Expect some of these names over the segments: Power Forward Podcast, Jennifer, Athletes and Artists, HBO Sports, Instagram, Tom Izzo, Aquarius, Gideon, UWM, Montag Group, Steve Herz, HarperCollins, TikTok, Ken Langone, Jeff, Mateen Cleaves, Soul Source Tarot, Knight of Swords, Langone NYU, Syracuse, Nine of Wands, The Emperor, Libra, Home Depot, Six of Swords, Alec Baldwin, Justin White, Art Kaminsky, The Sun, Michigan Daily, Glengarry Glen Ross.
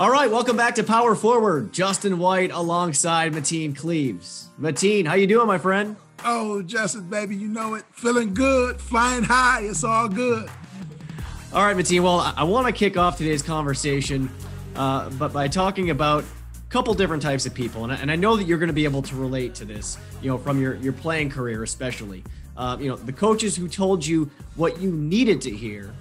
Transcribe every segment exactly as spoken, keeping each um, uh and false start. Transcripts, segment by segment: All right, welcome back to Power Forward. Justin White alongside Mateen Cleaves. Mateen, how you doing, my friend? Oh, Justin, baby, you know it. Feeling good, flying high. It's all good. All right, Mateen. Well, I, I want to kick off today's conversation, uh, but by talking about a couple different types of people, and I, and I know that you're going to be able to relate to this, you know, from your your playing career, especially. Uh, you know, the coaches who told you what you needed to hear,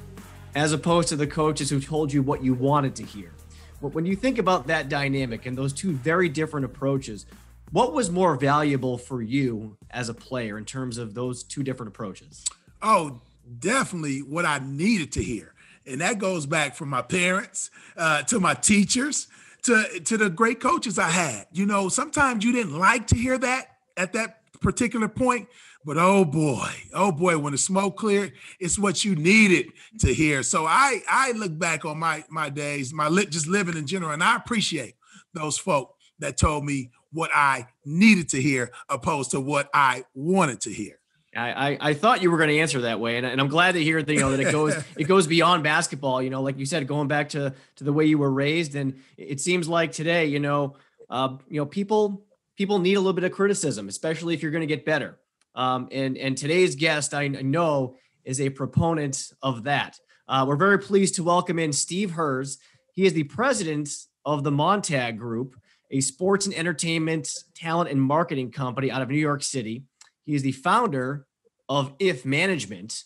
as opposed to the coaches who told you what you wanted to hear. But when you think about that dynamic and those two very different approaches, what was more valuable for you as a player in terms of those two different approaches? Oh, definitely what I needed to hear. And that goes back from my parents, uh, to my teachers, to, to the great coaches I had. You know, sometimes you didn't like to hear that at that particular point, but oh boy, oh boy, when the smoke cleared, it's what you needed to hear. So I I look back on my my days, my li- just living in general, and I appreciate those folk that told me what I needed to hear opposed to what I wanted to hear. I I, I thought you were going to answer that way, and, and I'm glad to hear that, you know, that it goes it goes beyond basketball. You know, like you said, going back to to the way you were raised, and it seems like today, you know, uh, you know, people people need a little bit of criticism, especially if you're going to get better. Um, and, and today's guest, I know, is a proponent of that. Uh, we're very pleased to welcome in Steve Herz. He is the president of the Montag Group, a sports and entertainment talent and marketing company out of New York City. He is the founder of If Management,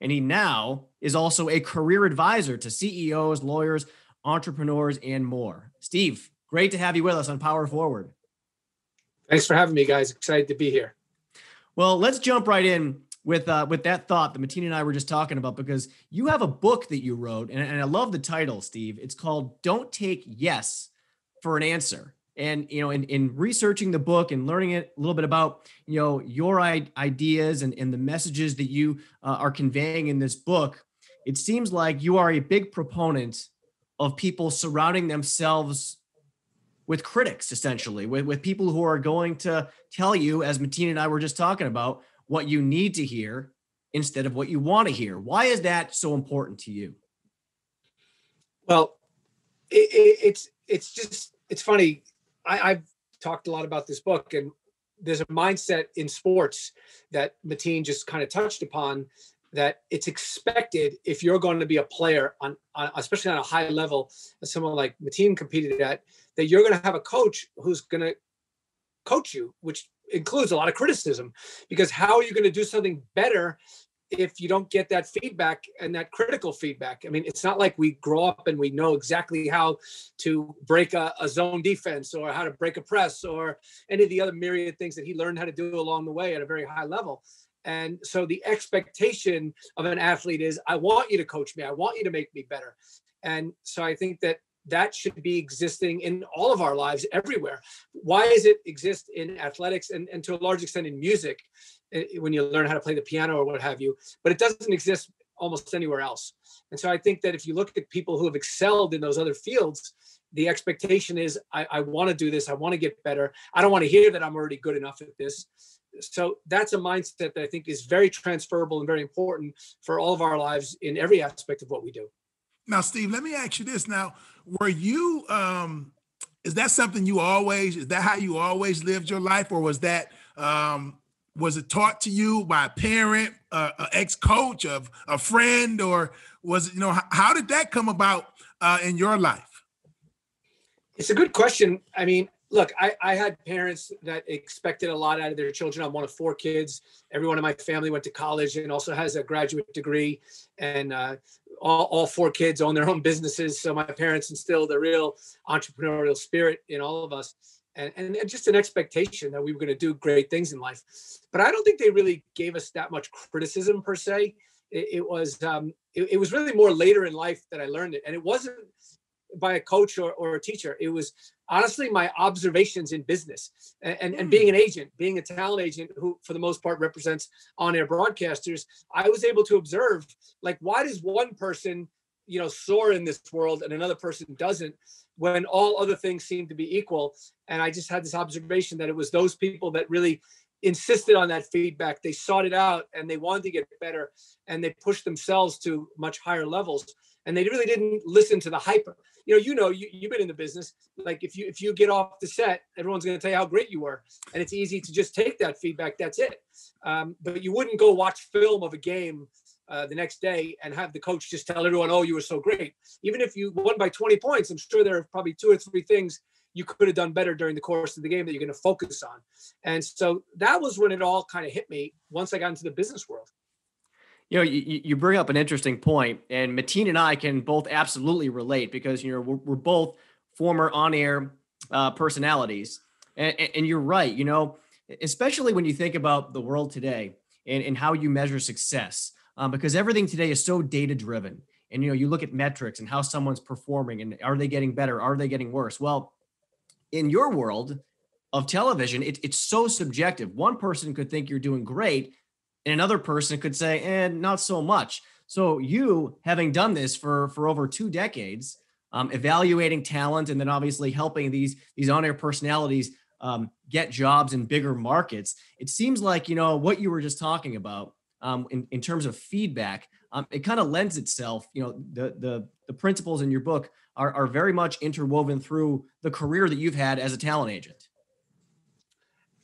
and he now is also a career advisor to C E Os, lawyers, entrepreneurs, and more. Steve, great to have you with us on Power Forward. Thanks for having me, guys. Excited to be here. Well, let's jump right in with uh, with that thought that Mateen and I were just talking about, because you have a book that you wrote, and, and I love the title, Steve. It's called Don't Take Yes for an Answer. And, you know, in, in researching the book and learning it a little bit about, you know, your I- ideas and, and the messages that you uh, are conveying in this book, it seems like you are a big proponent of people surrounding themselves with critics, essentially, with, with people who are going to tell you, as Mateen and I were just talking about, what you need to hear instead of what you want to hear. Why is that so important to you? Well, it, it, it's it's just, it's funny. I, I've talked a lot about this book, and there's a mindset in sports that Mateen just kind of touched upon, that it's expected if you're going to be a player, on, on especially on a high level, as someone like Mateen competed at, that you're going to have a coach who's going to coach you, which includes a lot of criticism, because how are you going to do something better if you don't get that feedback and that critical feedback? I mean, it's not like we grow up and we know exactly how to break a, a zone defense or how to break a press or any of the other myriad things that he learned how to do along the way at a very high level. And so the expectation of an athlete is, I want you to coach me. I want you to make me better. And so I think that that should be existing in all of our lives everywhere. Why does it exist in athletics and, and to a large extent in music when you learn how to play the piano or what have you, but it doesn't exist almost anywhere else. And so I think that if you look at people who have excelled in those other fields, the expectation is, I, I want to do this. I want to get better. I don't want to hear that I'm already good enough at this. So that's a mindset that I think is very transferable and very important for all of our lives in every aspect of what we do. Now, Steve, let me ask you this. Now, were you, um, is that something you always, is that how you always lived your life? Or was that, um, was it taught to you by a parent, uh, an ex-coach, of a friend, or was it, you know, how, how did that come about uh, in your life? It's a good question. I mean, Look, I, I had parents that expected a lot out of their children. I'm one of four kids. Everyone in my family went to college and also has a graduate degree. And uh, all, all four kids own their own businesses. So my parents instilled a real entrepreneurial spirit in all of us. And, and just an expectation that we were going to do great things in life. But I don't think they really gave us that much criticism per se. It, it was um, it, it was really more later in life that I learned it. And it wasn't by a coach or, or a teacher. It was honestly my observations in business and, and, and being an agent, being a talent agent who for the most part represents on-air broadcasters. I was able to observe, like, why does one person, you know, soar in this world and another person doesn't when all other things seem to be equal? And I just had this observation that it was those people that really insisted on that feedback. They sought it out and they wanted to get better, and they pushed themselves to much higher levels. And they really didn't listen to the hype. You know, you know, you, you've been in the business. Like if you if you get off the set, everyone's going to tell you how great you were. And it's easy to just take that feedback. That's it. Um, but you wouldn't go watch film of a game uh, the next day and have the coach just tell everyone, oh, you were so great. Even if you won by twenty points, I'm sure there are probably two or three things you could have done better during the course of the game that you're going to focus on. And so that was when it all kind of hit me once I got into the business world. You know, you, you bring up an interesting point, and Mateen and I can both absolutely relate because, you know, we're, we're both former on-air uh, personalities. And, and you're right, you know, especially when you think about the world today and, and how you measure success, um, because everything today is so data-driven. And, you know, you look at metrics and how someone's performing and are they getting better? Are they getting worse? Well, in your world of television, it, it's so subjective. One person could think you're doing great, and another person could say, and eh, not so much. So you, having done this for, for over two decades, um, evaluating talent, and then obviously helping these, these on-air personalities um, get jobs in bigger markets, it seems like, you know, what you were just talking about um, in, in terms of feedback, um, it kind of lends itself, you know, the, the, the principles in your book are, are very much interwoven through the career that you've had as a talent agent.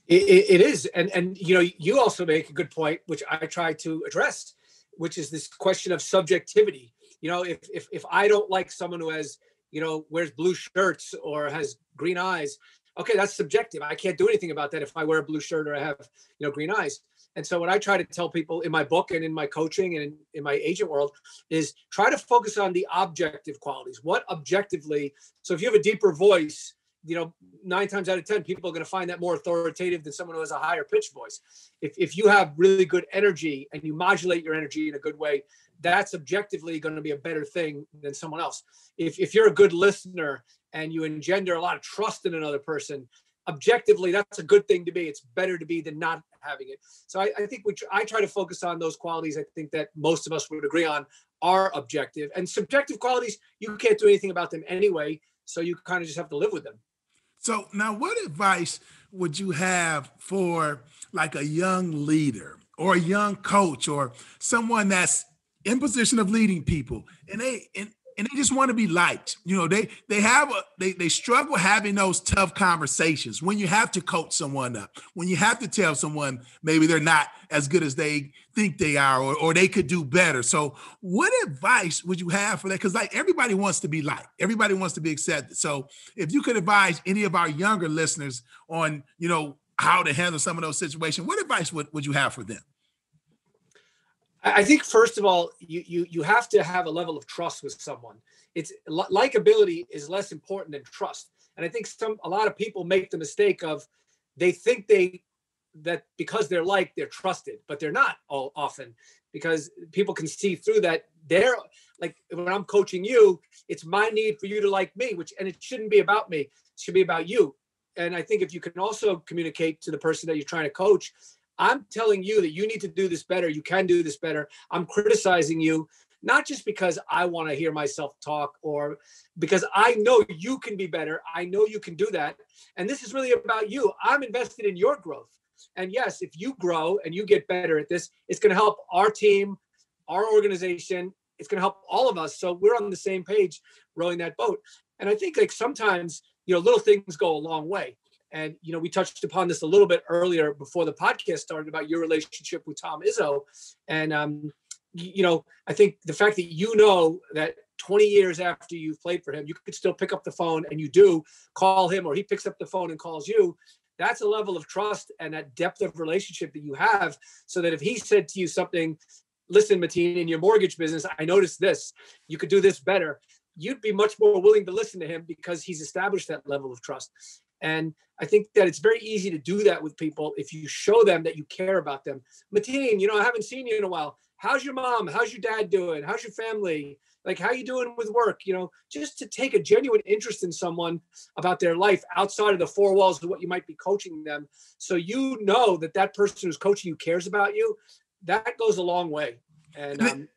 It, it is. And, and, you know, you also make a good point, which I try to address, which is this question of subjectivity. You know, if, if, if I don't like someone who has, you know, wears blue shirts or has green eyes, okay, that's subjective. I can't do anything about that if I wear a blue shirt or I have, you know, green eyes. And so what I try to tell people in my book and in my coaching and in, in my agent world is try to focus on the objective qualities. What objectively, so if you have a deeper voice, you know, nine times out of ten, people are going to find that more authoritative than someone who has a higher pitch voice. If if you have really good energy and you modulate your energy in a good way, that's objectively going to be a better thing than someone else. If if you're a good listener and you engender a lot of trust in another person, objectively, that's a good thing to be. It's better to be than not having it. So I, I think we tr- I try to focus on those qualities. I think that most of us would agree on are objective, and subjective qualities, you can't do anything about them anyway. So you kind of just have to live with them. So now what advice would you have for like a young leader or a young coach or someone that's in position of leading people and they and, and they just want to be liked? You know, they they have a they they struggle having those tough conversations when you have to coach someone up, when you have to tell someone maybe they're not as good as they think they are or, or they could do better. So what advice would you have for that? Because like everybody wants to be liked. Everybody wants to be accepted. So if you could advise any of our younger listeners on, you know, how to handle some of those situations, what advice would, would you have for them? I think, first of all, you, you you have to have a level of trust with someone. It's likability is less important than trust. And I think some a lot of people make the mistake of they think they that because they're liked, they're trusted, but they're not all often because people can see through that. They're like, when I'm coaching you, it's my need for you to like me, which, and it shouldn't be about me, it should be about you. And I think if you can also communicate to the person that you're trying to coach, I'm telling you that you need to do this better. You can do this better. I'm criticizing you, not just because I want to hear myself talk or because I know you can be better. I know you can do that. And this is really about you. I'm invested in your growth. And yes, if you grow and you get better at this, it's going to help our team, our organization. It's going to help all of us. So we're on the same page rowing that boat. And I think like sometimes, you know, little things go a long way. And, you know, we touched upon this a little bit earlier before the podcast started about your relationship with Tom Izzo. And, um, you know, I think the fact that, you know, that twenty years after you've played for him, you could still pick up the phone, and you do call him, or he picks up the phone and calls you. That's a level of trust and that depth of relationship that you have, so that if he said to you something, listen, Mateen, in your mortgage business, I noticed this, you could do this better. You'd be much more willing to listen to him because he's established that level of trust. And I think that it's very easy to do that with people if you show them that you care about them. Mateen, you know, I haven't seen you in a while. How's your mom? How's your dad doing? How's your family? Like, how you doing with work? You know, just to take a genuine interest in someone about their life outside of the four walls of what you might be coaching them. So you know that that person who's coaching you cares about you. That goes a long way. And um,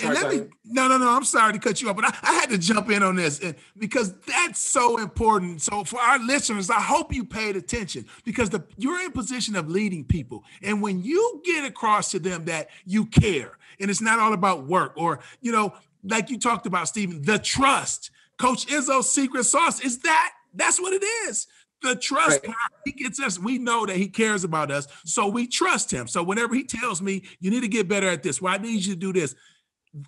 And let me, no, no, no, I'm sorry to cut you off, but I, I had to jump in on this because that's so important. So for our listeners, I hope you paid attention because the, you're in a position of leading people. And when you get across to them that you care and it's not all about work or, you know, like you talked about, Stephen, the trust. Coach Izzo's secret sauce is that. That's what it is. The trust right. part, he gets us. We know that he cares about us, so we trust him. So whenever he tells me, you need to get better at this, well, I need you to do this,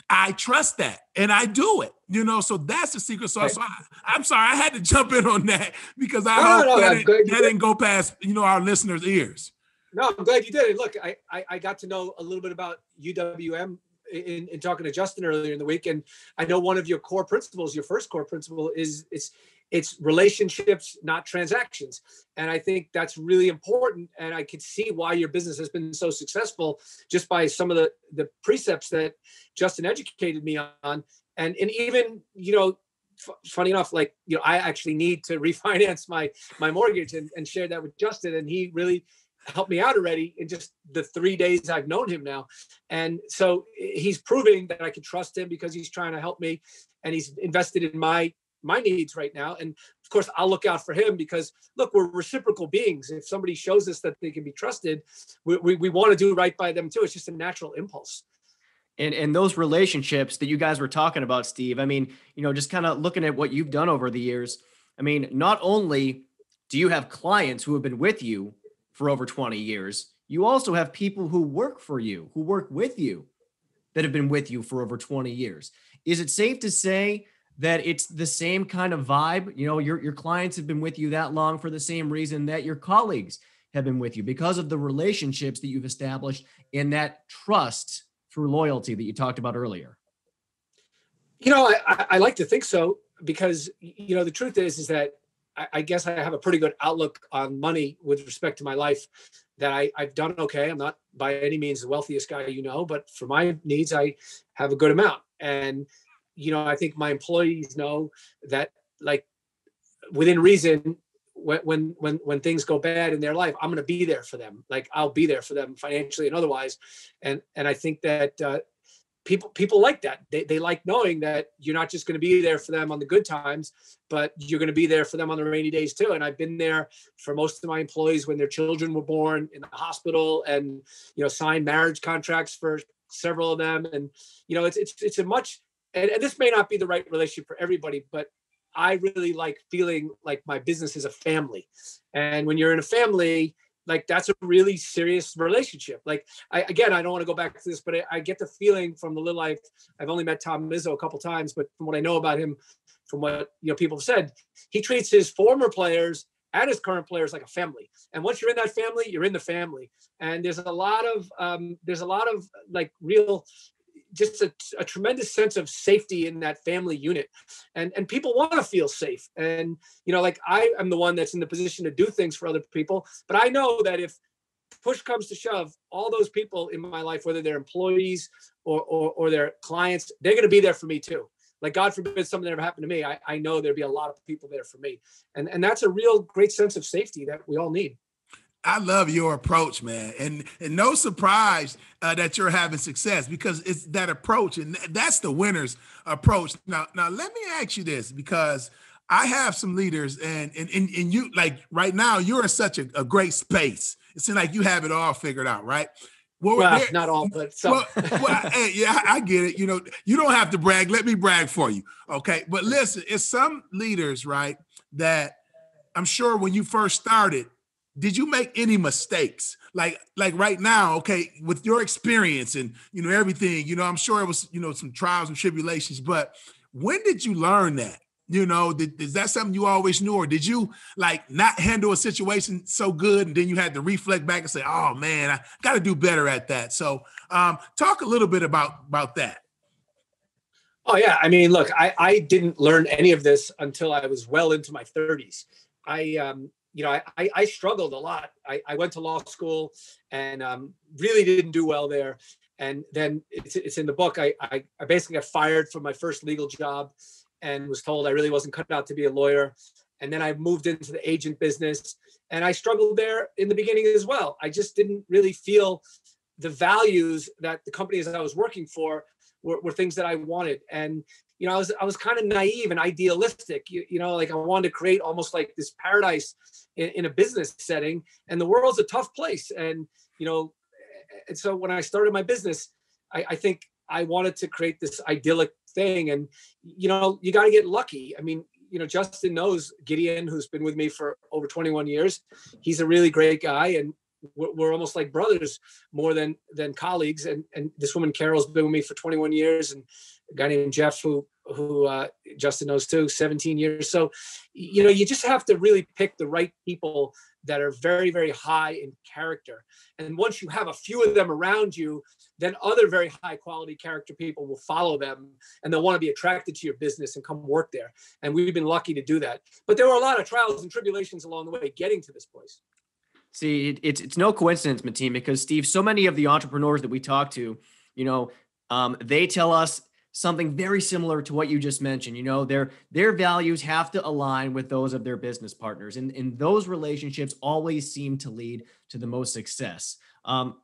I trust that, and I do it. You know, so that's the secret sauce. Right. So I, I'm sorry, I had to jump in on that because I no, hope no, that, it, that did. didn't go past, you know, our listeners' ears. No, I'm glad you did it. Look, I, I, I got to know a little bit about U W M in, in talking to Justin earlier in the week, and I know one of your core principles, your first core principle is it's It's relationships, not transactions. And I think that's really important. And I can see why your business has been so successful just by some of the, the precepts that Justin educated me on. And and even, you know, f- funny enough, like, you know, I actually need to refinance my my mortgage and, and shared that with Justin. And he really helped me out already in just the three days I've known him now. And so he's proving that I can trust him because he's trying to help me. And he's invested in my my needs right now. And of course I'll look out for him because look, we're reciprocal beings. If somebody shows us that they can be trusted, we, we, we want to do right by them too. It's just a natural impulse. And, and those relationships that you guys were talking about, Steve, I mean, you know, just kind of looking at what you've done over the years. I mean, not only do you have clients who have been with you for over twenty years, you also have people who work for you, who work with you that have been with you for over twenty years. Is it safe to say that it's the same kind of vibe? You know, your, your clients have been with you that long for the same reason that your colleagues have been with you, because of the relationships that you've established and that trust through loyalty that you talked about earlier. You know, I, I like to think so because, you know, the truth is, is that I, I guess I have a pretty good outlook on money with respect to my life, that I, I've done okay. I'm not by any means the wealthiest guy, you know, but for my needs, I have a good amount. And you know, I think my employees know that, like, within reason, when when when when things go bad in their life, I'm going to be there for them. Like, I'll be there for them financially and otherwise. And and I think that uh, people people like that. They they like knowing that you're not just going to be there for them on the good times, but you're going to be there for them on the rainy days too. And I've been there for most of my employees when their children were born in the hospital, and you know, signed marriage contracts for several of them. And you know, it's it's it's a much And, and this may not be the right relationship for everybody, but I really like feeling like my business is a family. And when you're in a family, like, that's a really serious relationship. Like, I, again, I don't want to go back to this, but I, I get the feeling from the little I've, I've only met Tom Izzo a couple times, but from what I know about him, from what, you know, people have said, he treats his former players and his current players like a family. And once you're in that family, you're in the family. And there's a lot of, um, there's a lot of like real, just a, a tremendous sense of safety in that family unit, and and people want to feel safe. And, you know, like, I am the one that's in the position to do things for other people, but I know that if push comes to shove, all those people in my life, whether they're employees or, or, or their clients, they're going to be there for me too. Like, God forbid something ever happened to me, I, I know there'd be a lot of people there for me. And, and that's a real great sense of safety that we all need. I love your approach, man. And, and no surprise uh, that you're having success, because it's that approach, and that's the winner's approach. Now, now let me ask you this, because I have some leaders, and and and, and you, like, right now, you're in such a, a great space. It seems like you have it all figured out, right? Well, well not all, but some. Well, well, hey, yeah, I get it. You know, you don't have to brag. Let me brag for you, okay? But listen, it's some leaders, right, that I'm sure when you first started, did you make any mistakes? Like, like right now, okay, with your experience and, you know, everything, you know, I'm sure it was, you know, some trials and tribulations, but when did you learn that? You know, did, is that something you always knew, or did you like not handle a situation so good and then you had to reflect back and say, oh man, I got to do better at that. So um, talk a little bit about, about that. Oh yeah. I mean, look, I, I didn't learn any of this until I was well into my thirties. I, um, You know, I, I struggled a lot. I, I went to law school and um, really didn't do well there. And then it's, it's in the book. I, I, I basically got fired from my first legal job and was told I really wasn't cut out to be a lawyer. And then I moved into the agent business, and I struggled there in the beginning as well. I just didn't really feel the values that the companies that I was working for were, were things that I wanted. And, you know, I was, I was kind of naive and idealistic, you, you know, like I wanted to create almost like this paradise in, in a business setting, and the world's a tough place. And, you know, and so when I started my business, I, I think I wanted to create this idyllic thing. And, you know, you got to get lucky. I mean, you know, Justin knows Gideon, who's been with me for over twenty-one years. He's a really great guy, and we're, we're almost like brothers more than than colleagues. And and this woman Carol's been with me for twenty-one years, and a guy named Jeff, who who uh, Justin knows too, seventeen years. So, you know, you just have to really pick the right people that are very, very high in character. And once you have a few of them around you, then other very high quality character people will follow them, and they'll want to be attracted to your business and come work there. And we've been lucky to do that. But there were a lot of trials and tribulations along the way getting to this place. See, it's it's no coincidence, Mateen, because Steve, so many of the entrepreneurs that we talk to, you know, um, they tell us something very similar to what you just mentioned. You know, their their values have to align with those of their business partners, and, and those relationships always seem to lead to the most success. Um,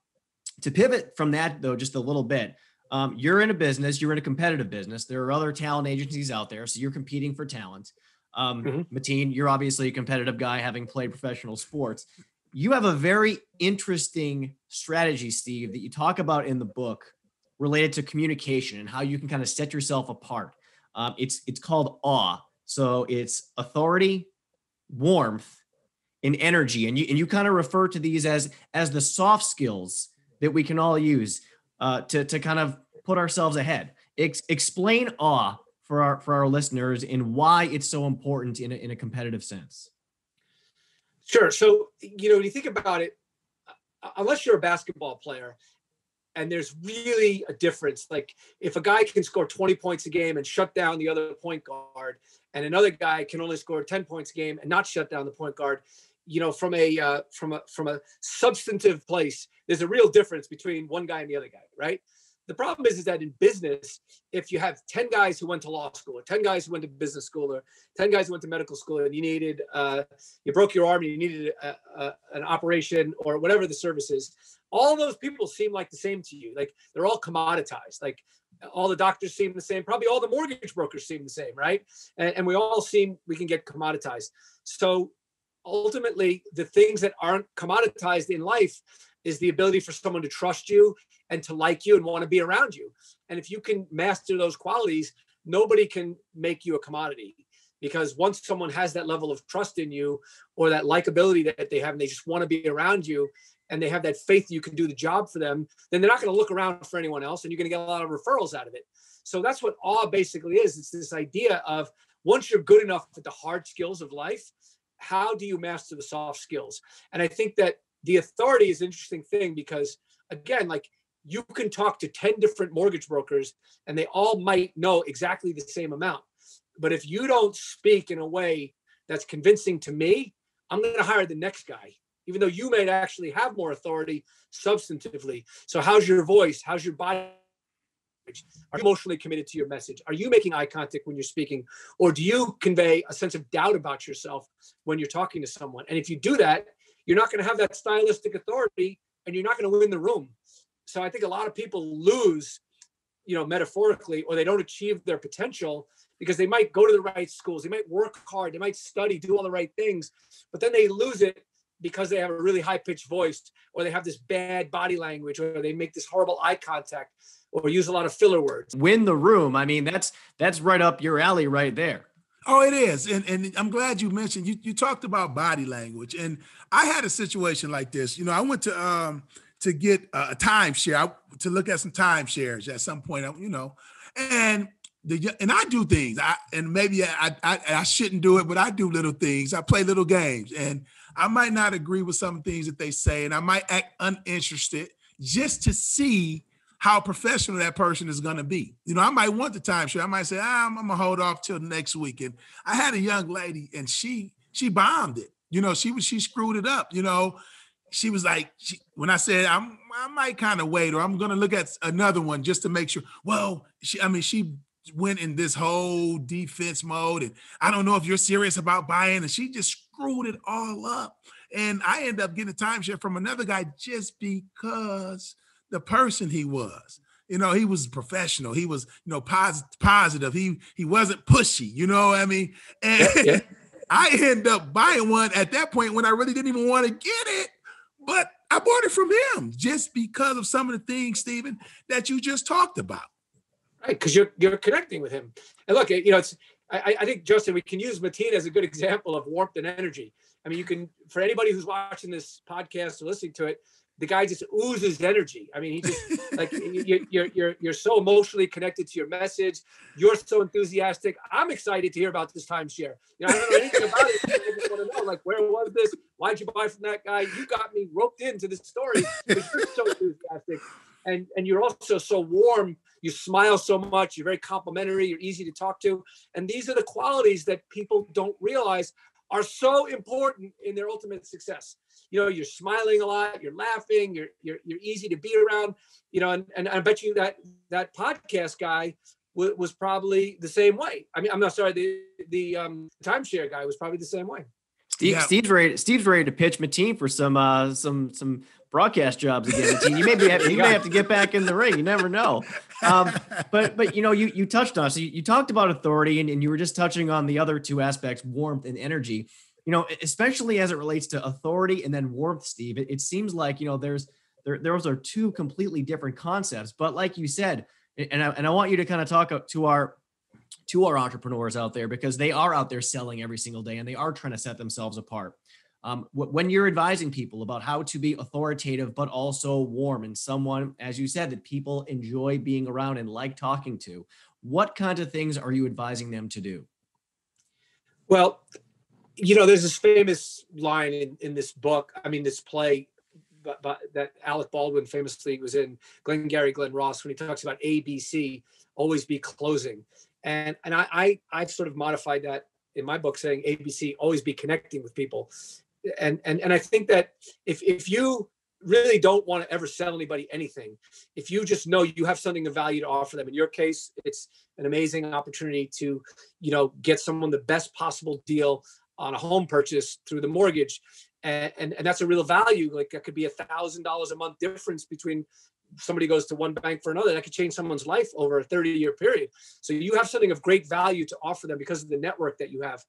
to pivot from that, though, just a little bit, um, you're in a business, you're in a competitive business. There are other talent agencies out there, so you're competing for talent. Um, mm-hmm. Mateen, you're obviously a competitive guy, having played professional sports. You have a very interesting strategy, Steve, that you talk about in the book, related to communication and how you can kind of set yourself apart. Um, it's it's called awe. So it's authority, warmth, and energy. And you and you kind of refer to these as as the soft skills that we can all use uh, to to kind of put ourselves ahead. Ex- explain awe for our for our listeners and why it's so important in a, in a competitive sense. Sure. So, you know, when you think about it, unless you're a basketball player, and there's really a difference. Like if a guy can score twenty points a game and shut down the other point guard, and another guy can only score ten points a game and not shut down the point guard, you know, from a, uh, from a, from a substantive place, there's a real difference between one guy and the other guy, right? The problem is, is that in business, if you have ten guys who went to law school, or ten guys who went to business school, or ten guys who went to medical school, and you needed, uh, you broke your arm, and you needed a, a, an operation or whatever the service is, all those people seem like the same to you. Like they're all commoditized. Like all the doctors seem the same. Probably all the mortgage brokers seem the same, right? And, and we all seem, we can get commoditized. So ultimately, the things that aren't commoditized in life is the ability for someone to trust you and to like you and want to be around you. And if you can master those qualities, nobody can make you a commodity, because once someone has that level of trust in you or that likability that they have, and they just want to be around you, and they have that faith that you can do the job for them, then they're not going to look around for anyone else, and you're going to get a lot of referrals out of it. So that's what awe basically is. It's this idea of once you're good enough at the hard skills of life, how do you master the soft skills? And I think that the authority is an interesting thing, because again, like you can talk to ten different mortgage brokers and they all might know exactly the same amount. But if you don't speak in a way that's convincing to me, I'm going to hire the next guy, even though you may actually have more authority substantively. So how's your voice? How's your body? Are you emotionally committed to your message? Are you making eye contact when you're speaking? Or do you convey a sense of doubt about yourself when you're talking to someone? And if you do that, you're not going to have that stylistic authority, and you're not going to win the room. So I think a lot of people lose, you know, metaphorically, or they don't achieve their potential because they might go to the right schools. They might work hard. They might study, do all the right things, but then they lose it because they have a really high pitched voice, or they have this bad body language, or they make this horrible eye contact, or use a lot of filler words. Win the room. I mean, that's, that's right up your alley right there. Oh, it is. And and I'm glad you mentioned, you, you talked about body language. And I had a situation like this. You know, I went to um to get a timeshare, I, to look at some timeshares at some point, you know, and the and I do things. I And maybe I, I, I shouldn't do it, but I do little things. I play little games, and I might not agree with some things that they say, and I might act uninterested just to see how professional that person is going to be. You know, I might want the timeshare. I might say, ah, I'm, I'm going to hold off till next week. And I had a young lady, and she she bombed it. You know, she was she screwed it up. You know, she was like, she, when I said I'm, I might kind of wait, or I'm going to look at another one just to make sure. Well, she, I mean, she went in this whole defense mode, and I don't know if you're serious about buying, and she just screwed it all up. And I ended up getting a timeshare from another guy just because the person he was. you know, he was professional. He was, you know, pos- positive. He he wasn't pushy, you know what I mean? And yeah, yeah. I ended up buying one at that point when I really didn't even want to get it, but I bought it from him just because of some of the things, Stephen, that you just talked about. Right, because you're you're connecting with him. And look, you know, it's I, I think, Justin, we can use Mateen as a good example of warmth and energy. I mean, you can, for anybody who's watching this podcast or listening to it, the guy just oozes energy. I mean, he just like you're, you're you're you're so emotionally connected to your message. You're so enthusiastic. I'm excited to hear about this timeshare. You know, I don't know anything about it. I just want to know, like, where was this? Why'd you buy from that guy? You got me roped into this story. But you're so enthusiastic, and and you're also so warm. You smile so much. You're very complimentary. You're easy to talk to, and these are the qualities that people don't realize are so important in their ultimate success. You know, you're smiling a lot, you're laughing, you're you're you're easy to be around, you know, and, and I bet you that that podcast guy w- was probably the same way. I mean, I'm not sorry, the the um, timeshare guy was probably the same way. Steve, yeah. Steve's ready. Steve's ready to pitch Mateen for some uh, some some broadcast jobs again. Mateen, you may be you may have to get back in the ring. You never know. Um, but but you know you you touched on so you, you talked about authority and, and you were just touching on the other two aspects, warmth and energy. You know, especially as it relates to authority and then warmth, Steve. It, it seems like you know there's there those are two completely different concepts. But like you said, and I and I want you to kind of talk to our. to our entrepreneurs out there, because they are out there selling every single day and they are trying to set themselves apart. Um, when you're advising people about how to be authoritative, but also warm and someone, as you said, that people enjoy being around and like talking to, what kinds of things are you advising them to do? Well, you know, there's this famous line in, in this book, I mean, this play but, but that Alec Baldwin famously was in, Glengarry Glen Ross, when he talks about A B C, always be closing. And and I, I I've sort of modified that in my book, saying A B C, always be connecting with people, and and and I think that if if you really don't want to ever sell anybody anything, if you just know you have something of value to offer them, in your case, it's an amazing opportunity to, you know, get someone the best possible deal on a home purchase through the mortgage, and and, and that's a real value. Like that could be a thousand dollars a month difference between. Somebody goes to one bank for another, that could change someone's life over a thirty year period. So you have something of great value to offer them because of the network that you have.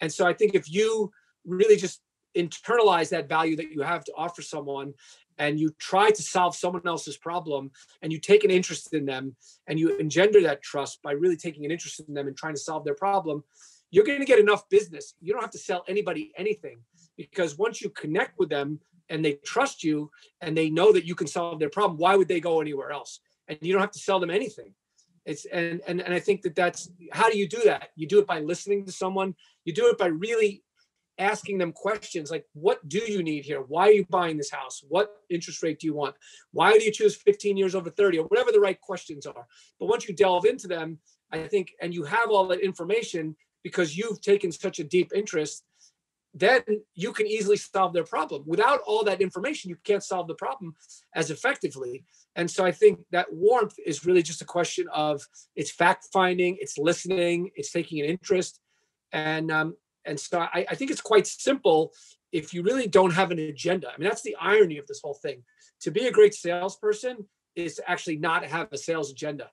And so I think if you really just internalize that value that you have to offer someone and you try to solve someone else's problem and you take an interest in them and you engender that trust by really taking an interest in them and trying to solve their problem, you're going to get enough business. You don't have to sell anybody anything, because once you connect with them, and they trust you and they know that you can solve their problem, why would they go anywhere else? And you don't have to sell them anything. It's and, and and I think that that's, how do you do that? You do it by listening to someone. You do it by really asking them questions like, what do you need here? Why are you buying this house? What interest rate do you want? Why do you choose fifteen years over thirty, or whatever the right questions are? But once you delve into them, I think, and you have all that information because you've taken such a deep interest, then you can easily solve their problem. Without all that information, you can't solve the problem as effectively. And so I think that warmth is really just a question of, it's fact-finding, it's listening, it's taking an interest. And um, and so I, I think it's quite simple if you really don't have an agenda. I mean, that's the irony of this whole thing. To be a great salesperson is to actually not have a sales agenda.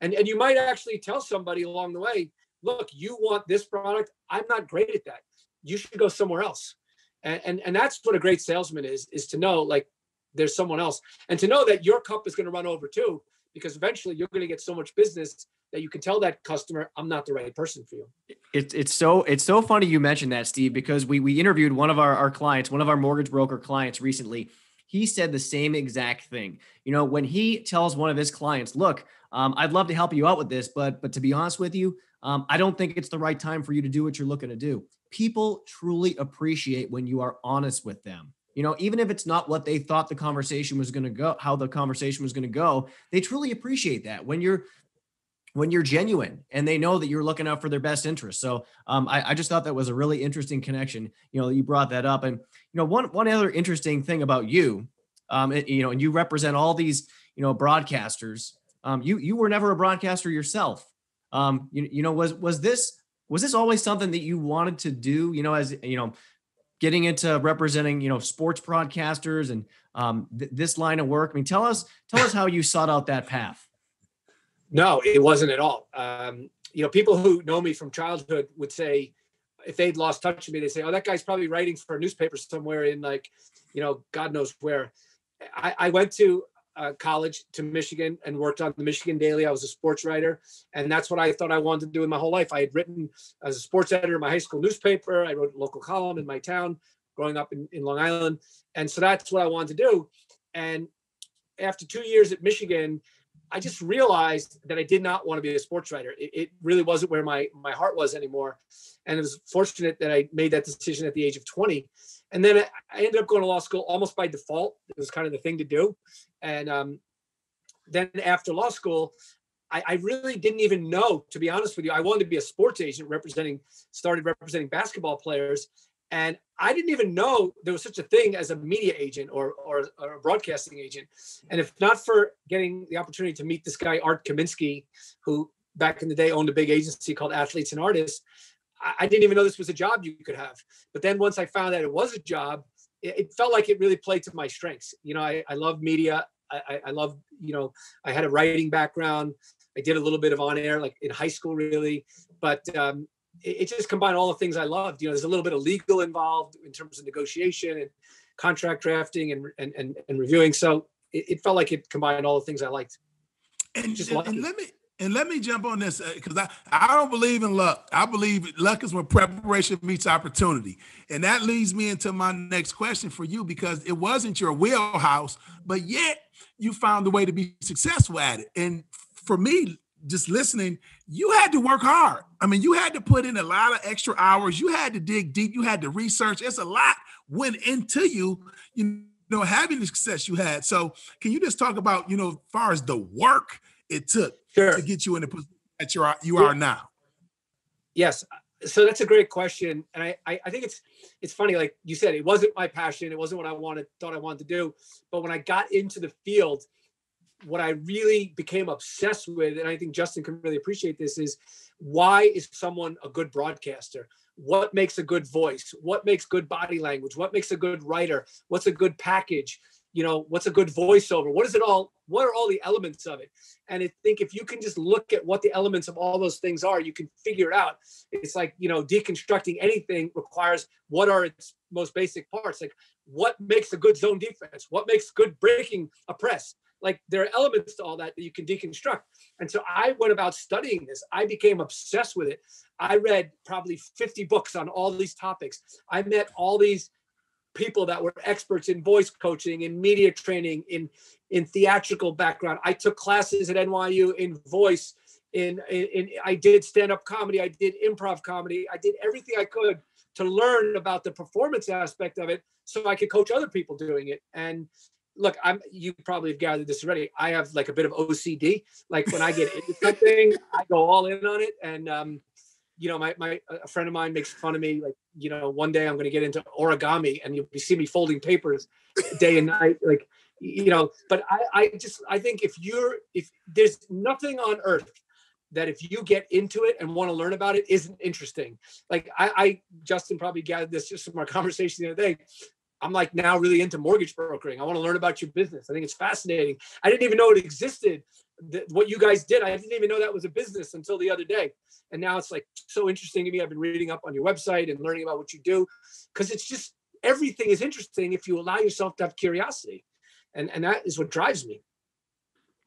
And, and you might actually tell somebody along the way, look, you want this product, I'm not great at that. You should go somewhere else. And, and and that's what a great salesman is, is to know like there's someone else and to know that your cup is going to run over too, because eventually you're going to get so much business that you can tell that customer, I'm not the right person for you. It's it's so it's so funny you mentioned that, Steve, because we we interviewed one of our, our clients, one of our mortgage broker clients recently. He said the same exact thing. You know, when he tells one of his clients, look, um, I'd love to help you out with this, but but to be honest with you, um, I don't think it's the right time for you to do what you're looking to do. People truly appreciate when you are honest with them. You know, even if it's not what they thought the conversation was going to go, how the conversation was going to go, they truly appreciate that when you're, when you're genuine and they know that you're looking out for their best interest. So um, I, I just thought that was a really interesting connection. You know, you brought that up, and, you know, one, one other interesting thing about you, um, it, you know, and you represent all these, you know, broadcasters. Um, you, you were never a broadcaster yourself. Um, you, you know, was, was this, Was this always something that you wanted to do? You know, as you know, getting into representing, you know, sports broadcasters and um, th- this line of work. I mean, tell us, tell us how you sought out that path. No, it wasn't at all. Um, you know, people who know me from childhood would say, if they'd lost touch with me, they say, "Oh, that guy's probably writing for a newspaper somewhere in, like, you know, God knows where." I, I went to uh, college to Michigan and worked on the Michigan Daily. I was a sports writer, and that's what I thought I wanted to do in my whole life. I had written as a sports editor in my high school newspaper. I wrote a local column in my town growing up in, in Long Island, and so that's what I wanted to do. And after two years at Michigan, I just realized that I did not want to be a sports writer. It, it really wasn't where my, my heart was anymore. And it was fortunate that I made that decision at the age of twenty. And then I ended up going to law school almost by default. It was kind of the thing to do. And um, then after law school, I, I really didn't even know, to be honest with you, I wanted to be a sports agent representing, started representing basketball players. And I didn't even know there was such a thing as a media agent or, or, or a broadcasting agent. And if not for getting the opportunity to meet this guy, Art Kaminsky, who back in the day owned a big agency called Athletes and Artists, I, I didn't even know this was a job you could have. But then once I found out it was a job, it, it felt like it really played to my strengths. You know, I, I love media. I, I, I love, you know, I had a writing background. I did a little bit of on air, like in high school, really. But, um, it just combined all the things I loved. You know, there's a little bit of legal involved in terms of negotiation and contract drafting and and and, and reviewing. So it, it felt like it combined all the things I liked. And, just and, and let me and let me jump on this because uh, I, I don't believe in luck. I believe luck is when preparation meets opportunity, and that leads me into my next question for you, because it wasn't your wheelhouse, but yet you found a way to be successful at it. And for me, just listening, you had to work hard. I mean, you had to put in a lot of extra hours. You had to dig deep. You had to research. It's a lot went into you, you know, having the success you had. So can you just talk about, you know, as far as the work it took sure. to get you in the position that you're, you are now? Yes. So that's a great question. And I, I, I think it's, it's funny. Like you said, it wasn't my passion. It wasn't what I wanted, thought I wanted to do. But when I got into the field, what I really became obsessed with, and I think Justin can really appreciate this, is why is someone a good broadcaster? What makes a good voice? What makes good body language? What makes a good writer? What's a good package? You know, what's a good voiceover? What is it all? What are all the elements of it? And I think if you can just look at what the elements of all those things are, you can figure it out. It's like, you know, deconstructing anything requires what are its most basic parts? Like what makes a good zone defense? What makes good breaking a press? Like there are elements to all that that you can deconstruct. And so I went about studying this. I became obsessed with it. I read probably fifty books on all these topics. I met all these people that were experts in voice coaching, in media training, in, in theatrical background. I took classes at N Y U in voice. In, in, in I did stand-up comedy. I did improv comedy. I did everything I could to learn about the performance aspect of it so I could coach other people doing it. And look, I'm. You probably have gathered this already. I have like a bit of O C D. Like when I get into something, I go all in on it. And um, you know, my my a friend of mine makes fun of me. Like, you know, one day I'm going to get into origami, and you'll see me folding papers day and night. Like, you know. But I, I just I think if you're if there's nothing on earth that if you get into it and want to learn about it isn't interesting. Like I, I Justin probably gathered this just from our conversation the other day. I'm like now really into mortgage brokering. I want to learn about your business. I think it's fascinating. I didn't even know it existed. The, what you guys did, I didn't even know that was a business until the other day. And now it's like so interesting to me. I've been reading up on your website and learning about what you do, because it's just everything is interesting if you allow yourself to have curiosity, and and that is what drives me.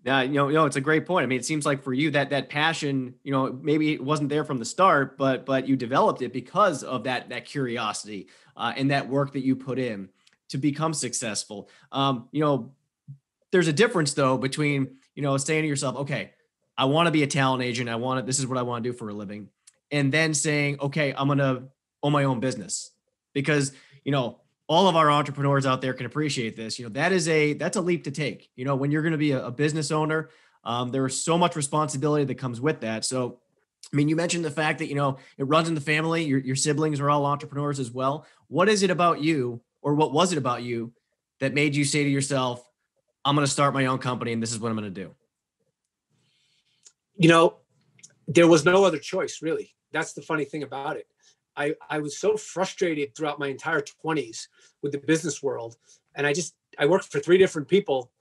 Yeah, you know, you know, it's a great point. I mean, it seems like for you that that passion, you know, maybe it wasn't there from the start, but but you developed it because of that that curiosity uh, and that work that you put in to become successful. Um, you know, there's a difference though between, you know, saying to yourself, okay, I want to be a talent agent. I want to, this is what I want to do for a living, and then saying, okay, I'm gonna own my own business, because you know. All of our entrepreneurs out there can appreciate this. You know, that is a, that's a leap to take, you know, when you're going to be a, a business owner, um, there is so much responsibility that comes with that. So, I mean, you mentioned the fact that, you know, it runs in the family, your, your siblings are all entrepreneurs as well. What is it about you, or what was it about you that made you say to yourself, I'm going to start my own company and this is what I'm going to do? You know, there was no other choice really. That's the funny thing about it. I, I was so frustrated throughout my entire twenties with the business world. And I just, I worked for three different people,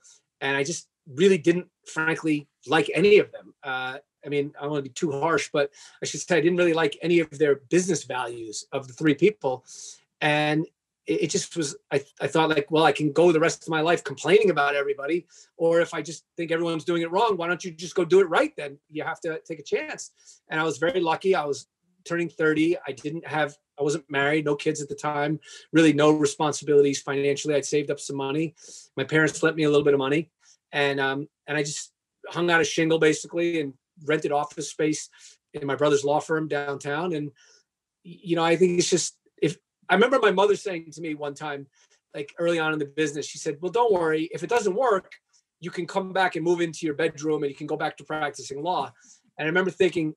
and I just really didn't, frankly, like any of them. Uh, I mean, I don't want to be too harsh, but I should say I didn't really like any of their business values of the three people. And it, it just was, I, I thought like, well, I can go the rest of my life complaining about everybody. Or if I just think everyone's doing it wrong, why don't you just go do it right then? You have to take a chance. And I was very lucky. I was turning thirty. I didn't have, I wasn't married, no kids at the time, really no responsibilities financially. I'd saved up some money. My parents lent me a little bit of money. And um, and I just hung out a shingle basically and rented office space in my brother's law firm downtown. And, you know, I think it's just, if I remember my mother saying to me one time, like early on in the business, she said, well, don't worry, if it doesn't work, you can come back and move into your bedroom and you can go back to practicing law. And I remember thinking,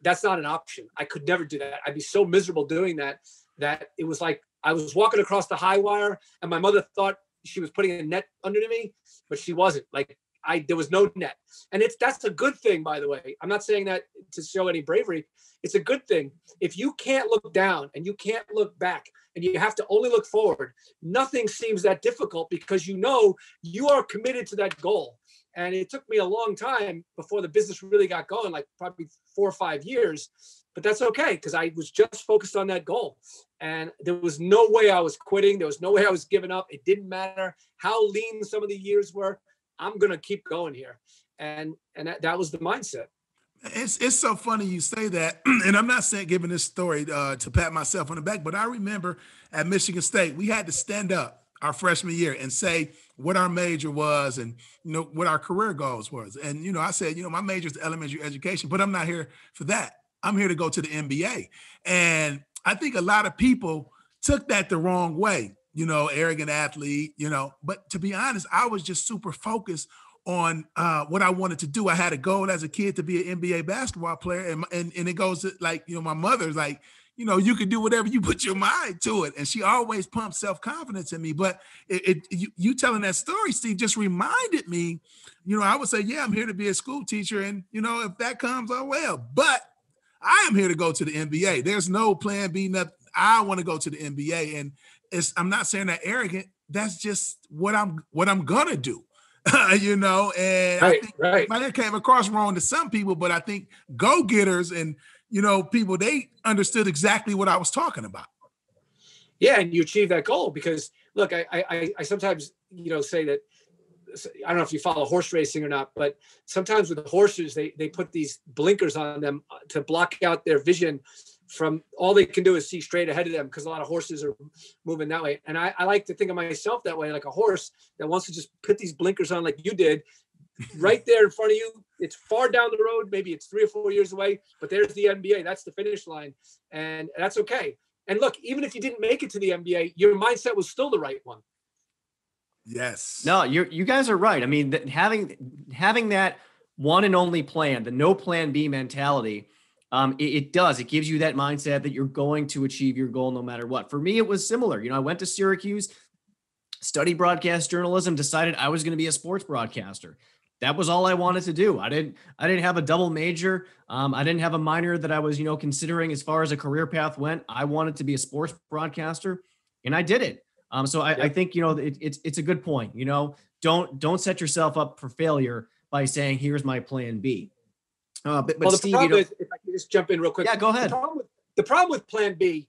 that's not an option. I could never do that. I'd be so miserable doing that, that it was like I was walking across the high wire and my mother thought she was putting a net under me, but she wasn't. Like I, there was no net. And it's, that's a good thing, by the way. I'm not saying that to show any bravery. It's a good thing. If you can't look down and you can't look back and you have to only look forward, nothing seems that difficult because you know you are committed to that goal. And it took me a long time before the business really got going, like probably four or five years. But that's okay, because I was just focused on that goal. And there was no way I was quitting. There was no way I was giving up. It didn't matter how lean some of the years were. I'm going to keep going here. And and that, that was the mindset. It's it's so funny you say that. And I'm not saying giving this story uh, to pat myself on the back, but I remember at Michigan State, we had to stand up our freshman year and say what our major was and, you know, what our career goals was. And, you know, I said, you know, my major is elementary education, but I'm not here for that. I'm here to go to the N B A. And I think a lot of people took that the wrong way, you know, arrogant athlete, you know, but to be honest, I was just super focused on uh, what I wanted to do. I had a goal as a kid to be an N B A basketball player. And, and, and it goes to like, you know, my mother's like, you know, you can do whatever you put your mind to it. And she always pumped self-confidence in me. But it, it you, you telling that story, Steve, just reminded me, you know, I would say, yeah, I'm here to be a school teacher. And, you know, if that comes, oh, well, but I am here to go to the N B A. There's no plan B, nothing. I want to go to the N B A. And it's, I'm not saying that arrogant. That's just what I'm, what I'm going to do, you know? And right, I think right. That came across wrong to some people, but I think go-getters and, you know, people, they understood exactly what I was talking about. Yeah. And you achieved that goal because look, I, I, I sometimes, you know, say that, I don't know if you follow horse racing or not, but sometimes with the horses, they, they put these blinkers on them to block out their vision from all they can do is see straight ahead of them because a lot of horses are moving that way. And I, I like to think of myself that way, like a horse that wants to just put these blinkers on like you did right there in front of you. It's far down the road. Maybe it's three or four years away, but there's the N B A. That's the finish line. And that's okay. And look, even if you didn't make it to the N B A, your mindset was still the right one. Yes. No, you you guys are right. I mean, that having having that one and only plan, the no plan B mentality, um, it, it does. It gives you that mindset that you're going to achieve your goal no matter what. For me, it was similar. You know, I went to Syracuse, studied broadcast journalism, decided I was going to be a sports broadcaster. That was all I wanted to do. I didn't I didn't have a double major. Um, I didn't have a minor that I was, you know, considering as far as a career path went. I wanted to be a sports broadcaster, and I did it. Um, so I, I think, you know, it, it's, it's a good point, you know, don't, don't set yourself up for failure by saying, here's my plan B. Uh, but, but well, the Steve, problem you know, is, if I can just jump in real quick. Yeah, go ahead. The problem with, the problem with plan B,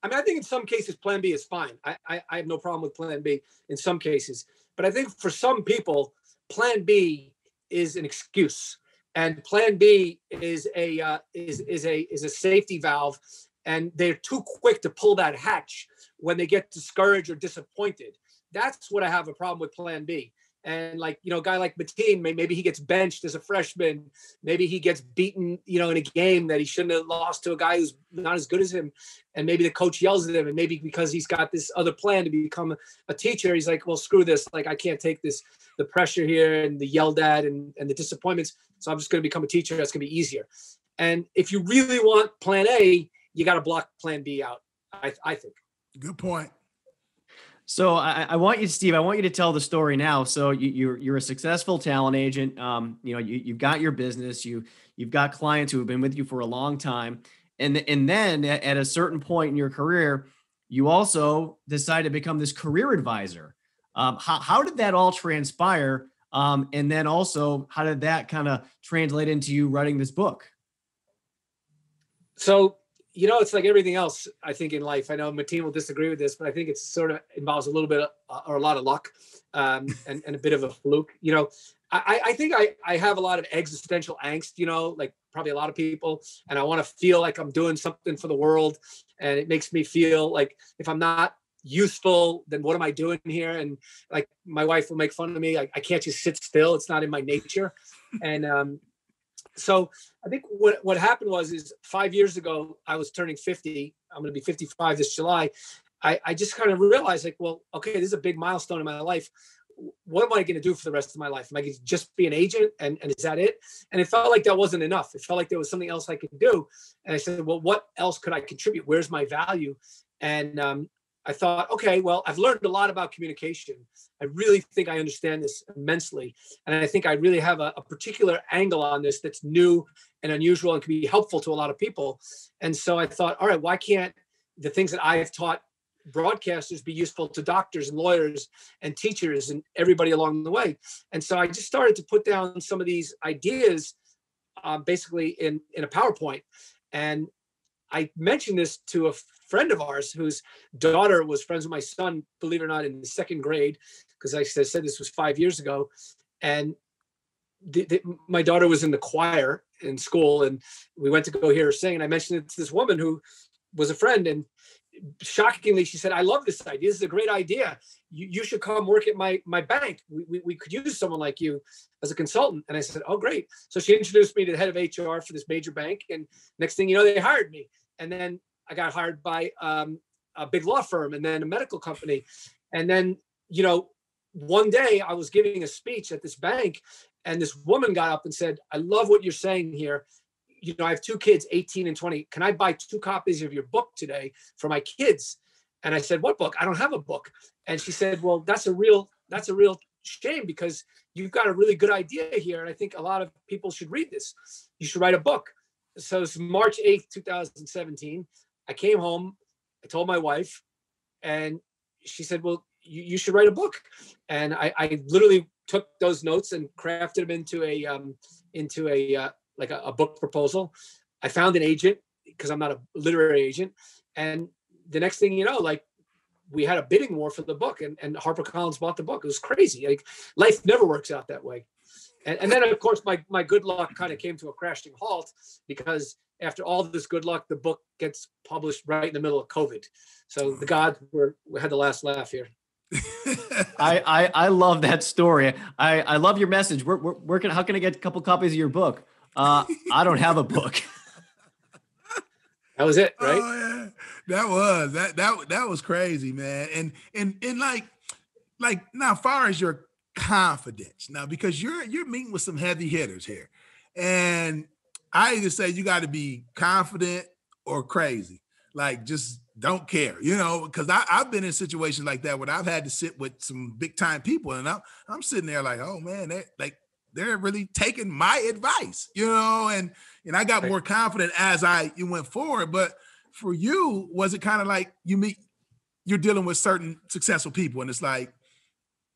I mean, I think in some cases, plan B is fine. I, I, I have no problem with plan B in some cases, but I think for some people, plan B is an excuse and plan B is a, uh, is, is a, is a safety valve. And they're too quick to pull that hatch when they get discouraged or disappointed. That's what I have a problem with plan B. And like, you know, a guy like Mateen, maybe he gets benched as a freshman. Maybe he gets beaten, you know, in a game that he shouldn't have lost to a guy who's not as good as him. And maybe the coach yells at him. And maybe because he's got this other plan to become a teacher, he's like, well, screw this. Like, I can't take this, the pressure here and the yelled at and, and the disappointments. So I'm just going to become a teacher. That's going to be easier. And if you really want plan A, you got to block plan B out, I, I think. Good point. So I, I want you, Steve, I want you to tell the story now. So you, you're, you're a successful talent agent. Um, you know, you, you've got your business, you, you've got clients who have been with you for a long time. And, and then at a certain point in your career, you also decide to become this career advisor. Um, how, how did that all transpire? Um, and then also, how did that kind of translate into you writing this book? So, you know, it's like everything else, I think, in life. I know Mateen will disagree with this, but I think it sort of involves a little bit of, or a lot of luck um, and, and a bit of a fluke. You know, I, I think I, I have a lot of existential angst, you know, like probably a lot of people. And I want to feel like I'm doing something for the world. And it makes me feel like if I'm not useful, then what am I doing here? And like my wife will make fun of me. I, I can't just sit still. It's not in my nature. And um, so I think what, what happened was is five years ago, I was turning fifty. I'm going to be fifty-five this July. I, I just kind of realized like, well, okay, this is a big milestone in my life. What am I going to do for the rest of my life? Am I going to just be an agent? And, and is that it? And it felt like that wasn't enough. It felt like there was something else I could do. And I said, well, what else could I contribute? Where's my value? And um, I thought, okay, well, I've learned a lot about communication. I really think I understand this immensely. And I think I really have a, a particular angle on this that's new and unusual and can be helpful to a lot of people. And so I thought, all right, why can't the things that I've taught broadcasters be useful to doctors and lawyers and teachers and everybody along the way? And so I just started to put down some of these ideas uh, basically in, in a PowerPoint. And I mentioned this to a friend of ours whose daughter was friends with my son, believe it or not, in the second grade, because I said this was five years ago. And the, the, my daughter was in the choir in school, and we went to go hear her sing. And I mentioned it to this woman who was a friend, and shockingly, she said, I love this idea. This is a great idea. You, you should come work at my, my bank. We, we, we could use someone like you as a consultant. And I said, oh, great. So she introduced me to the head of H R for this major bank. And next thing you know, they hired me. And then I got hired by um, a big law firm and then a medical company. And then, you know, one day I was giving a speech at this bank, and this woman got up and said, I love what you're saying here. You know, I have two kids, eighteen and twenty. Can I buy two copies of your book today for my kids? And I said, what book? I don't have a book. And she said, well, that's a real, that's a real shame, because you've got a really good idea here. And I think a lot of people should read this. You should write a book. So it's March eighth, two thousand seventeen. I came home, I told my wife, and she said, well, you, you should write a book. And I, I literally took those notes and crafted them into a, um, into a, uh, like a, a book proposal. I found an agent, because I'm not a literary agent. And the next thing you know, like we had a bidding war for the book, and, and HarperCollins bought the book. It was crazy. Like life never works out that way. And, and then of course my, my good luck kind of came to a crashing halt, because after all this good luck, the book gets published right in the middle of COVID. So the gods were, had the last laugh here. I, I, I love that story. I, I love your message. Where, where, where can, how can I get a couple copies of your book? Uh, I don't have a book. That was it, right? Oh, yeah. That was that that that was crazy, man. And and and like like now, as far as your confidence now, because you're you're meeting with some heavy hitters here, and I either say you got to be confident or crazy, like just don't care, you know. Because I I've been in situations like that where I've had to sit with some big time people, and I'm I'm sitting there like, oh man, that like. They're really taking my advice, you know, and, and I got more confident as I you went forward. But for you, was it kind of like you meet, you're dealing with certain successful people, and it's like,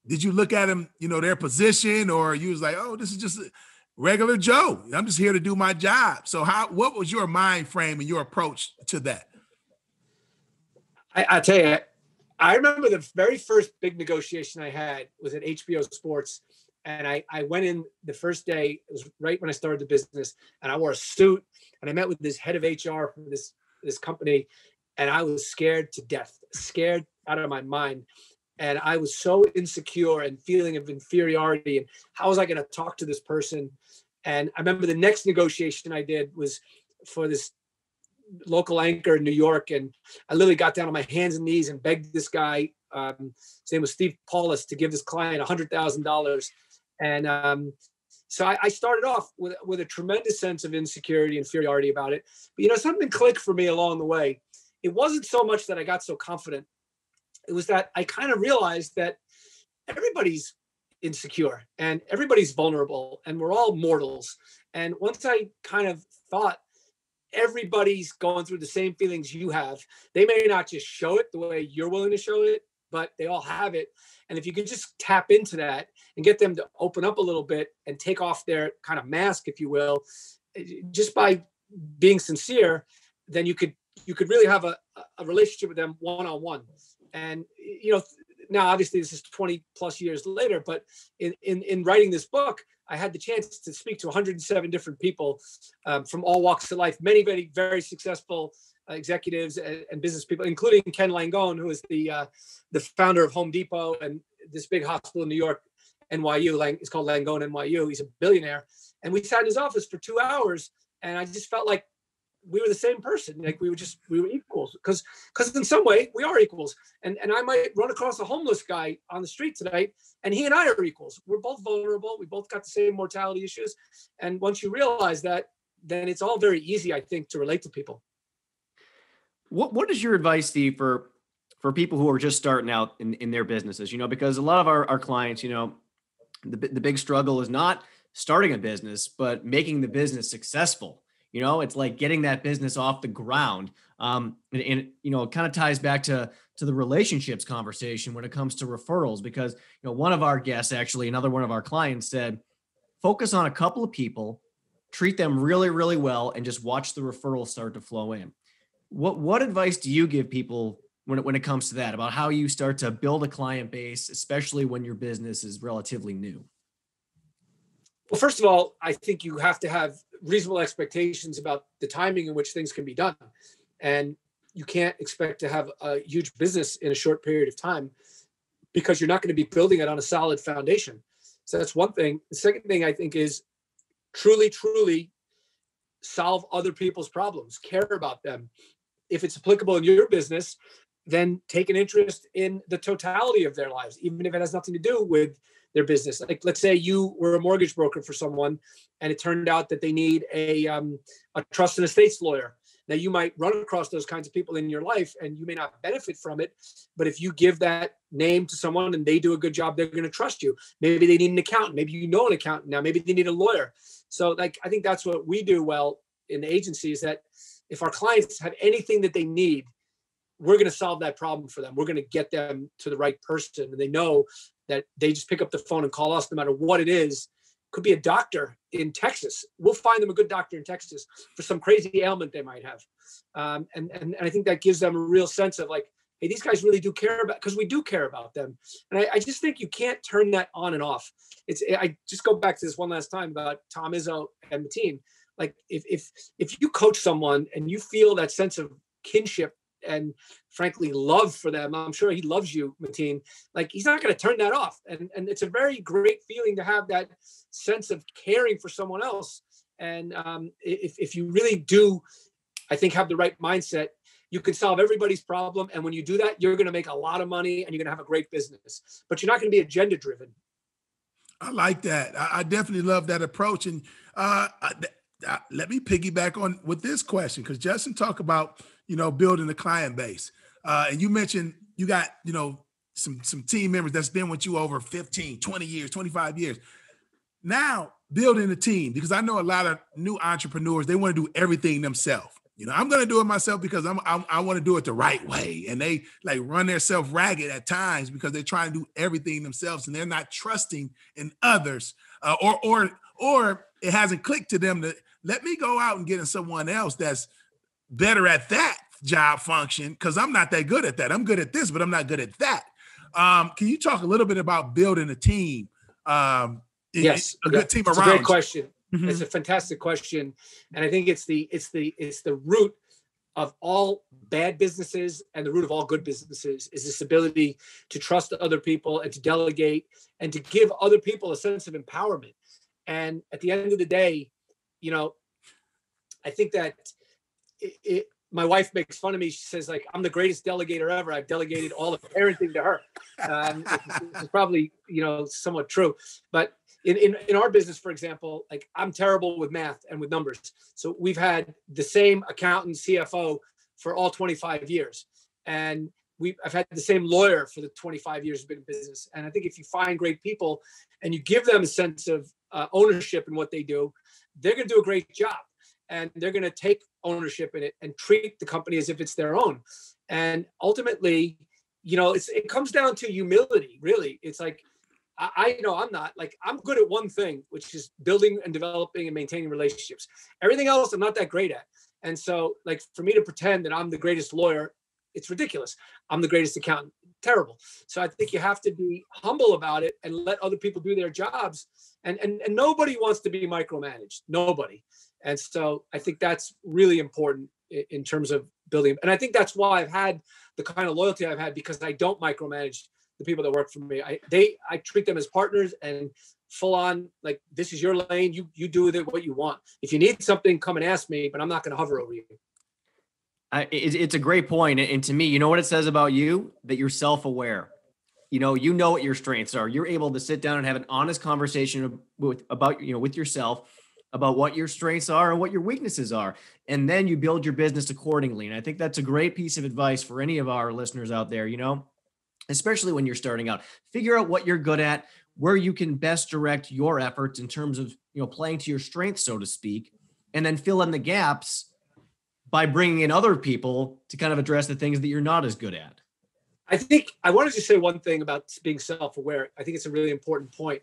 did you look at them, you know, their position, or you was like, oh, this is just a regular Joe. I'm just here to do my job. So how, what was your mind frame and your approach to that? I, I tell you, I remember the very first big negotiation I had was at H B O Sports. And I, I went in the first day, it was right when I started the business, and I wore a suit, and I met with this head of H R from this, this company, and I was scared to death, scared out of my mind. And I was so insecure and feeling of inferiority, and how was I going to talk to this person? And I remember the next negotiation I did was for this local anchor in New York, and I literally got down on my hands and knees and begged this guy, um, his name was Steve Paulus, to give this client one hundred thousand dollars. And um, so I, I started off with, with a tremendous sense of insecurity, inferiority about it. But, you know, something clicked for me along the way. It wasn't so much that I got so confident. It was that I kind of realized that everybody's insecure and everybody's vulnerable, and we're all mortals. And once I kind of thought, everybody's going through the same feelings you have. They may not just show it the way you're willing to show it, but they all have it. And if you can just tap into that and get them to open up a little bit and take off their kind of mask, if you will, just by being sincere, then you could you could really have a, a relationship with them one-on-one. And, you know, now, obviously, this is twenty plus years later, but in, in, in writing this book, I had the chance to speak to one hundred seven different people um, from all walks of life, many, very, very successful uh, executives and, and business people, including Ken Langone, who is the uh, the founder of Home Depot and this big hospital in New York, N Y U. Lang- it's called Langone N Y U. He's a billionaire. And we sat in his office for two hours, and I just felt like we were the same person. Like we were just, we were equals because, because in some way we are equals. And, and I might run across a homeless guy on the street tonight and he and I are equals. We're both vulnerable. We both got the same mortality issues. And once you realize that, then it's all very easy, I think, to relate to people. What, what is your advice, Steve, for, for people who are just starting out in, in their businesses, you know, because a lot of our, our clients, you know, the, the big struggle is not starting a business, but making the business successful. You know, it's like getting that business off the ground. Um, and, and, you know, it kind of ties back to, to the relationships conversation when it comes to referrals, because, you know, one of our guests, actually, another one of our clients said, focus on a couple of people, treat them really, really well, and just watch the referrals start to flow in. What, what advice do you give people when it, when it comes to that, about how you start to build a client base, especially when your business is relatively new? Well, first of all, I think you have to have reasonable expectations about the timing in which things can be done. And you can't expect to have a huge business in a short period of time because you're not going to be building it on a solid foundation. So that's one thing. The second thing I think is truly, truly solve other people's problems, care about them. If it's applicable in your business, then take an interest in the totality of their lives, even if it has nothing to do with their business. Like, let's say you were a mortgage broker for someone and it turned out that they need a um, a trust and estates lawyer. Now, you might run across those kinds of people in your life and you may not benefit from it, but if you give that name to someone and they do a good job, they're going to trust you. Maybe they need an accountant. Maybe you know an accountant now. Maybe they need a lawyer. So, like, I think that's what we do well in the agency is that if our clients have anything that they need, we're going to solve that problem for them. We're going to get them to the right person. And they know that they just pick up the phone and call us no matter what it is. Could be a doctor in Texas. We'll find them a good doctor in Texas for some crazy ailment they might have. Um, and, and, and I think that gives them a real sense of like, hey, these guys really do care about, because we do care about them. And I, I just think you can't turn that on and off. It's I just go back to this one last time about Tom Izzo and Mateen. Like if if if you coach someone and you feel that sense of kinship and frankly love for them, I'm sure he loves you, Mateen, like he's not going to turn that off. And and it's a very great feeling to have that sense of caring for someone else. And um, if, if you really do, I think, have the right mindset, you can solve everybody's problem. And when you do that, you're going to make a lot of money and you're going to have a great business, but you're not going to be agenda driven. I like that. I definitely love that approach. And uh, let me piggyback on with this question, because Justin talked about, you know, building the client base. Uh, and you mentioned you got, you know, some, some team members that's been with you over fifteen, twenty years, twenty-five years. Now building a team, because I know a lot of new entrepreneurs, they want to do everything themselves. You know, I'm going to do it myself because I'm, I'm I want to do it the right way. And they like run themselves ragged at times because they're trying to do everything themselves and they're not trusting in others, uh, or, or, or it hasn't clicked to them to let me go out and get someone else that's better at that job function, because I'm not that good at that. I'm good at this, but I'm not good at that. Um, can you talk a little bit about building a team? Um, yes, a good team around. It's a great question. Mm-hmm. It's a fantastic question, and I think it's the it's the it's the root of all bad businesses and the root of all good businesses is this ability to trust other people and to delegate and to give other people a sense of empowerment. And at the end of the day, you know, I think that. It, it, my wife makes fun of me. She says, like, I'm the greatest delegator ever. I've delegated all of parenting to her. Um, it's probably, you know, somewhat true. But in, in, in our business, for example, like I'm terrible with math and with numbers. So we've had the same accountant, C F O for all twenty-five years. And we I've had the same lawyer for the twenty-five years I've been in business. And I think if you find great people and you give them a sense of uh, ownership in what they do, they're going to do a great job. and they're going to take ownership in it and treat the company as if it's their own. And ultimately, you know, it's, it comes down to humility, really. It's like, I, I know I'm not, like, I'm good at one thing, which is building and developing and maintaining relationships. Everything else I'm not that great at. And so, like, for me to pretend that I'm the greatest lawyer, it's ridiculous. I'm the greatest accountant. Terrible. So I think you have to be humble about it and let other people do their jobs. And, and, and nobody wants to be micromanaged. Nobody. And so I think that's really important in, in terms of building. And I think that's why I've had the kind of loyalty I've had, because I don't micromanage the people that work for me. I, they, I treat them as partners and full on, like, this is your lane. You, you do with it what you want. If you need something, come and ask me, but I'm not going to hover over you. I, it's, it's a great point. And to me, you know what it says about you? That you're self-aware. You know, you know what your strengths are. You're able to sit down and have an honest conversation with, about, you know, with yourself about what your strengths are and what your weaknesses are. And then you build your business accordingly. And I think that's a great piece of advice for any of our listeners out there, you know, especially when you're starting out. Figure out what you're good at, where you can best direct your efforts in terms of, you know, playing to your strengths, so to speak, and then fill in the gaps by bringing in other people to kind of address the things that you're not as good at. I think I wanted to say one thing about being self-aware. I think it's a really important point,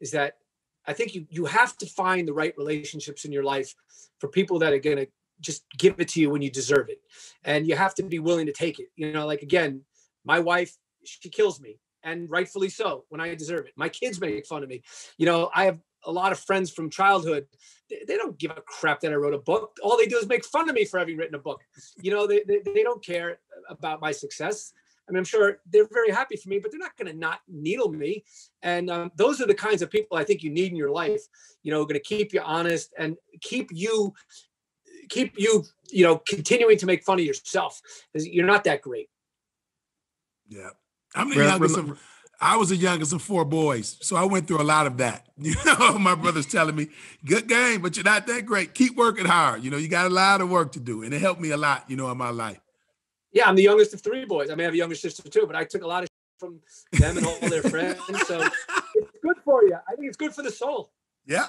is that I think you, you have to find the right relationships in your life for people that are going to just give it to you when you deserve it. And you have to be willing to take it. You know, like, again, my wife, she kills me, and rightfully so, when I deserve it. My kids make fun of me. You know, I have a lot of friends from childhood. They don't give a crap that I wrote a book. All they do is make fun of me for having written a book. You know, they, they, they don't care about my success. I mean, I'm sure they're very happy for me, but they're not going to not needle me. And um, those are the kinds of people I think you need in your life, you know, going to keep you honest and keep you, keep you, you know, continuing to make fun of yourself, because you're not that great. Yeah. I'm the youngest of, I was the youngest of four boys, so I went through a lot of that. You know, my brother's telling me, good game, but you're not that great. Keep working hard. You know, you got a lot of work to do, and it helped me a lot, you know, in my life. Yeah, I'm the youngest of three boys. I may have a younger sister too, but I took a lot of shit from them and all their friends, so it's good for you. I think it's good for the soul. Yeah.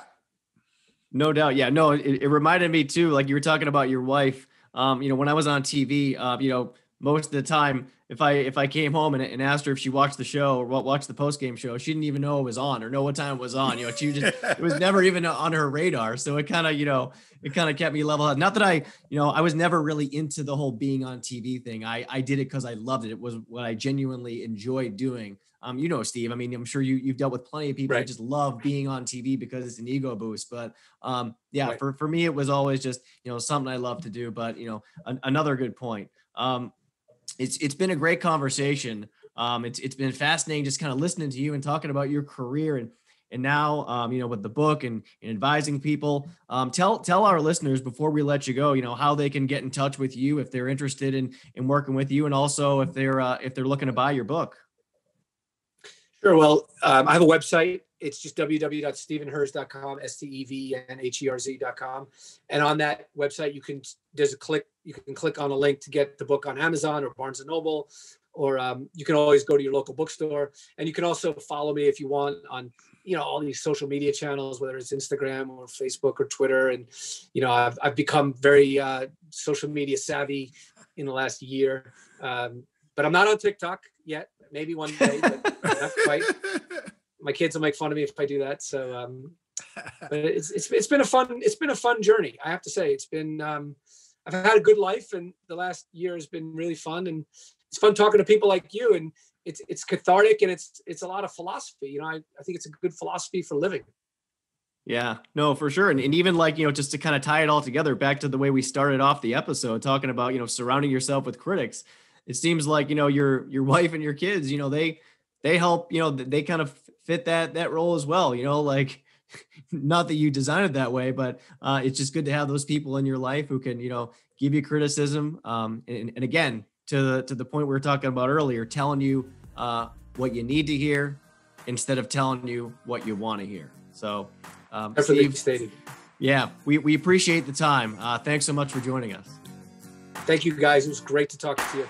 No doubt. Yeah, no, it, it reminded me too, like you were talking about your wife. Um, you know, when I was on T V, uh, you know, most of the time, if I if I came home and, and asked her if she watched the show or watched the post-game show, she didn't even know it was on or know what time it was on. You know, she just it was never even on her radar. So it kind of, you know, it kind of kept me level headed. Not that I, you know, I was never really into the whole being on T V thing. I I did it because I loved it. It was what I genuinely enjoyed doing. Um, you know, Steve, I mean, I'm sure you you've dealt with plenty of people right. that just love being on T V because it's an ego boost. But um, yeah, right. for for me, it was always just, you know, something I love to do. But you know, an, another good point. Um, It's it's been a great conversation. Um, it's it's been fascinating just kind of listening to you and talking about your career and and now um, you know, with the book and, and advising people. Um, tell tell our listeners before we let you go, you know, how they can get in touch with you if they're interested in in working with you, and also if they're uh, if they're looking to buy your book. Sure. Well, um, I have a website. It's just w w w dot steven herz dot com, S T E V E N H E R Z dot com. And on that website, you can, there's a click, you can click on a link to get the book on Amazon or Barnes and Noble, or um, you can always go to your local bookstore. And you can also follow me if you want on, you know, all these social media channels, whether it's Instagram or Facebook or Twitter. And, you know, I've, I've become very uh, social media savvy in the last year. Um, but I'm not on TikTok yet. Maybe one day, but not quite. My kids will make fun of me if I do that. So, um, but it's, it's, it's been a fun, it's been a fun journey. I have to say it's been, um, I've had a good life, and the last year has been really fun, and it's fun talking to people like you, and it's, it's cathartic, and it's, it's a lot of philosophy. You know, I, I think it's a good philosophy for living. Yeah, no, for sure. And, and even like, you know, just to kind of tie it all together back to the way we started off the episode, talking about, you know, surrounding yourself with critics. It seems like, you know, your, your wife and your kids, you know, they, they help, you know, they kind of fit that, that role as well, you know, like, not that you designed it that way, but uh, it's just good to have those people in your life who can, you know, give you criticism. Um, and, and again, to the, to the point we were talking about earlier, telling you uh, what you need to hear instead of telling you what you want to hear. So um, Steve, stated. yeah, we, we appreciate the time. Uh, thanks so much for joining us. Thank you guys. It was great to talk to you.